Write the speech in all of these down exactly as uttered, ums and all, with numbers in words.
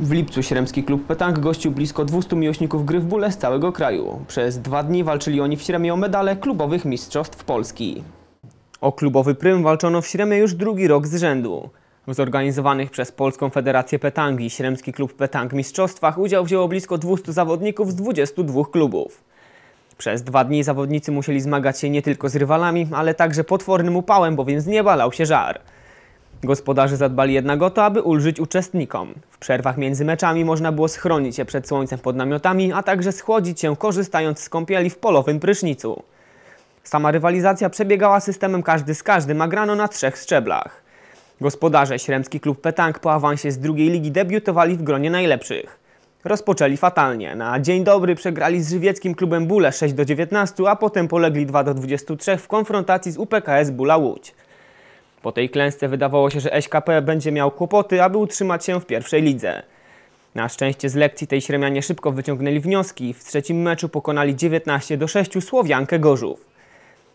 W lipcu Śremski Klub Pétanque gościł blisko dwustu miłośników gry w Bule z całego kraju. Przez dwa dni walczyli oni w Śremie o medale klubowych mistrzostw Polski. O klubowy prym walczono w Śremie już drugi rok z rzędu. W zorganizowanych przez Polską Federację Petank i Śremski Klub Pétanque mistrzostwach udział wzięło blisko dwustu zawodników z dwudziestu dwóch klubów. Przez dwa dni zawodnicy musieli zmagać się nie tylko z rywalami, ale także potwornym upałem, bowiem z nieba lał się żar. Gospodarze zadbali jednak o to, aby ulżyć uczestnikom. W przerwach między meczami można było schronić się przed słońcem pod namiotami, a także schłodzić się, korzystając z kąpieli w polowym prysznicu. Sama rywalizacja przebiegała systemem każdy z każdym, a grano na trzech szczeblach. Gospodarze Śremski Klub Pétanque po awansie z drugiej ligi debiutowali w gronie najlepszych. Rozpoczęli fatalnie. Na dzień dobry przegrali z żywieckim klubem Bule sześć do dziewiętnastu, a potem polegli dwa do dwudziestu trzech w konfrontacji z U P K S Bula Łódź. Po tej klęsce wydawało się, że S K P będzie miał kłopoty, aby utrzymać się w pierwszej lidze. Na szczęście z lekcji tej Śremianie szybko wyciągnęli wnioski. W trzecim meczu pokonali dziewiętnaście do sześciu Słowiankę Gorzów.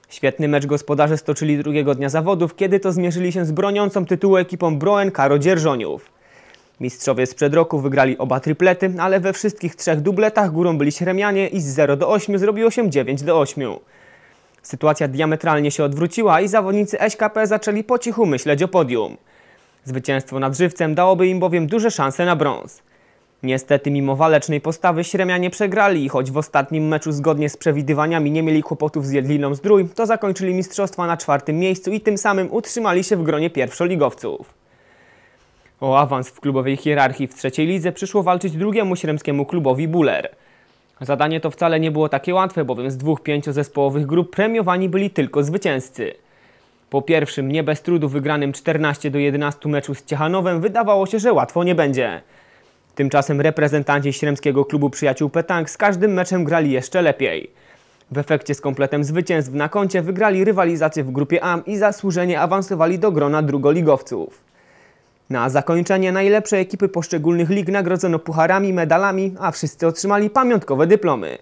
Świetny mecz gospodarze stoczyli drugiego dnia zawodów, kiedy to zmierzyli się z broniącą tytułu ekipą Broen Karo-Dzierżoniów. Mistrzowie sprzed roku wygrali oba triplety, ale we wszystkich trzech dubletach górą byli Śremianie i z zera do ośmiu zrobiło się dziewięć do ośmiu. Sytuacja diametralnie się odwróciła i zawodnicy S K P zaczęli po cichu myśleć o podium. Zwycięstwo nad Żywcem dałoby im bowiem duże szanse na brąz. Niestety mimo walecznej postawy Śremianie przegrali i choć w ostatnim meczu zgodnie z przewidywaniami nie mieli kłopotów z Jedliną Zdrój, to zakończyli mistrzostwa na czwartym miejscu i tym samym utrzymali się w gronie pierwszoligowców. O awans w klubowej hierarchii w trzeciej lidze przyszło walczyć drugiemu śremskiemu klubowi Buller. Zadanie to wcale nie było takie łatwe, bowiem z dwóch pięciozespołowych grup premiowani byli tylko zwycięzcy. Po pierwszym, nie bez trudu wygranym czternaście do jedenastu meczu z Ciechanowem wydawało się, że łatwo nie będzie. Tymczasem reprezentanci Śremskiego Klubu Przyjaciół Petank z każdym meczem grali jeszcze lepiej. W efekcie z kompletem zwycięstw na koncie wygrali rywalizację w grupie A i zasłużenie awansowali do grona drugoligowców. Na zakończenie najlepsze ekipy poszczególnych lig nagrodzono pucharami, medalami, a wszyscy otrzymali pamiątkowe dyplomy.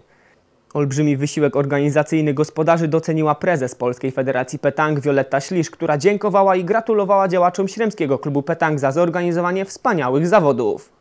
Olbrzymi wysiłek organizacyjny gospodarzy doceniła prezes Polskiej Federacji Petank Violetta Śliż, która dziękowała i gratulowała działaczom Śremskiego Klubu Petank za zorganizowanie wspaniałych zawodów.